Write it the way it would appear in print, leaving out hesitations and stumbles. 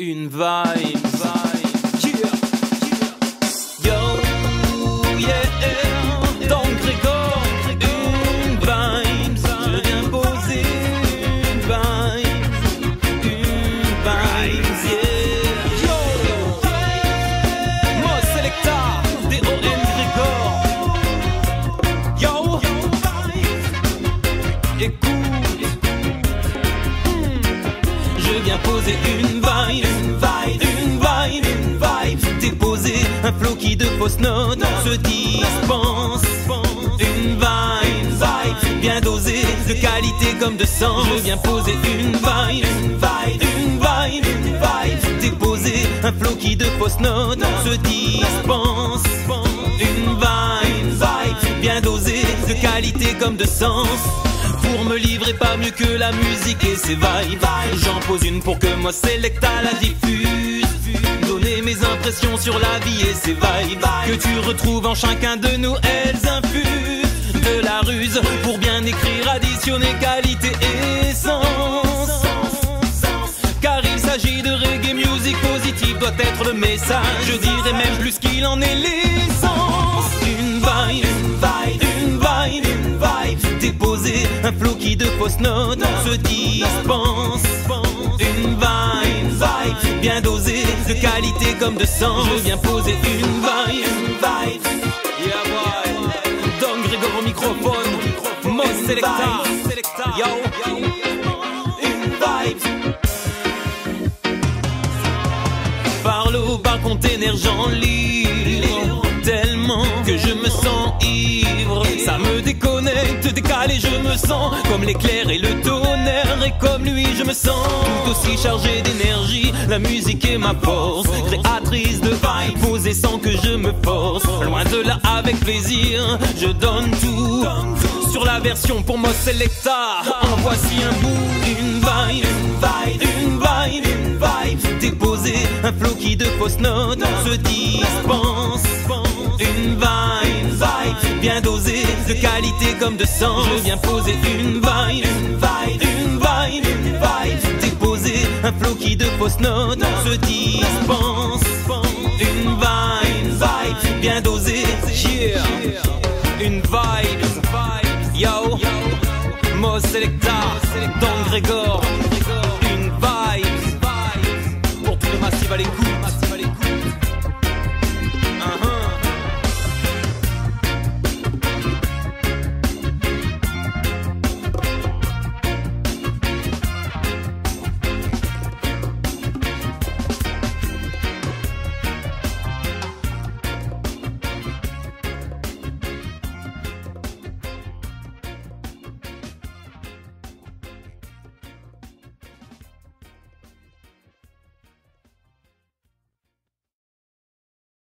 Une vibe. Une vibe, déposer un flow qui de fausses notes se dispense. Une vibe, bien dosée, de qualité comme de sens. Je viens poser une vibe, déposer un flow qui de fausses notes se dispense. Une vibe, bien dosée, de qualité comme de sens. Pour me livrer pas mieux que la musique et ses vibes. J'en pose une pour que Moz'Selecta la diffuse. Donner mes impressions sur la vie et ses vibes, que tu retrouves en chacun de nous, elles infusent de la ruse pour bien écrire, additionner qualité et sens. Car il s'agit de reggae music positive, doit être le message. Je dirais même plus qu'il en est l'essence. Une vibe, déposer un flow qui de fausses notes se dispense. Une vibe, bien dosée, de qualité comme de sens. Je viens poser une vibe. Don Gregor au microphone, Moz'Selecta. Une vibe. Parle au bar container, j'en lis tellement que je me sens ivre. Ça me déconnecte, décalé, je me sens comme l'éclair et le tonnerre. Et comme lui, je me sens tout aussi chargé d'énergie. La musique est ma force, créatrice de vibes, posée sans que je me force. Loin de là, avec plaisir, je donne tout. Sur la version pour Moz'Selecta, en voici un bout. Une vibe, déposer un flow qui de fausses notes se dispense. Une vibe, bien dosée, de qualité comme de sens. Je viens poser une vibe, déposer un flow qui de fausses notes se dispense. Une vibe, bien dosée, yeah. Une vibe, yo. Moz'Selecta, Don Gregor. Une vibe.